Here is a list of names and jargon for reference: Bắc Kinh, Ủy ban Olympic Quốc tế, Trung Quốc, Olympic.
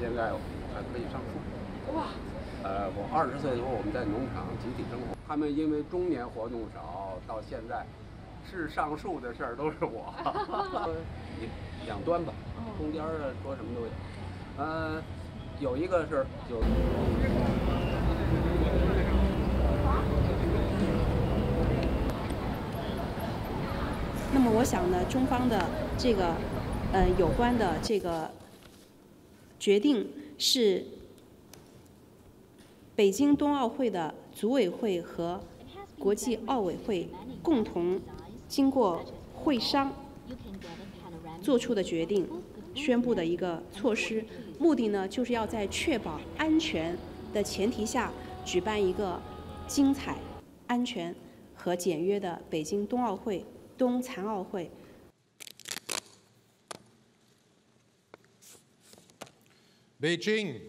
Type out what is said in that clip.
现在还可以上树。哇！我20岁的时候我们在农场集体生活，他们因为中年活动少，到现在是上树的事儿都是我。两端吧，中间啊说什么都有。有一个是有。 那么我想呢，中方的这个有关的这个决定是北京冬奥会的组委会和国际奥委会共同经过会商做出的决定，宣布的一个措施。目的呢，就是要在确保安全的前提下，举办一个精彩、安全和简约的北京冬奥会。 冬残奥会，北京。